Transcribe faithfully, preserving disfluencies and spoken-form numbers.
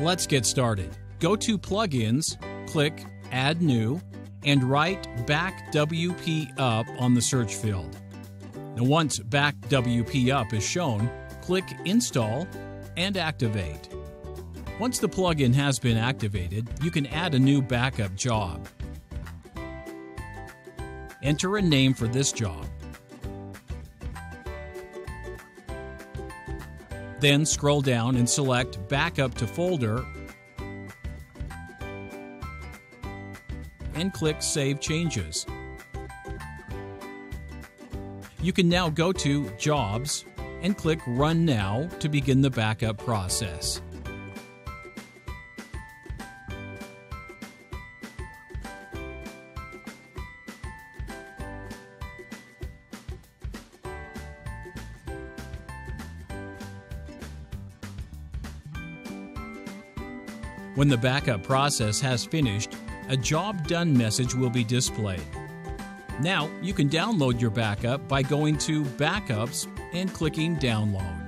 Let's get started. Go to Plugins, click Add New, and write BackWPup on the search field. Now, once BackWPup is shown, click Install and Activate. Once the plugin has been activated, you can add a new backup job. Enter a name for this job. Then scroll down and select Backup to Folder and click Save Changes. You can now go to Jobs and click Run Now to begin the backup process. When the backup process has finished, a Job Done message will be displayed. Now, you can download your backup by going to Backups and clicking Download.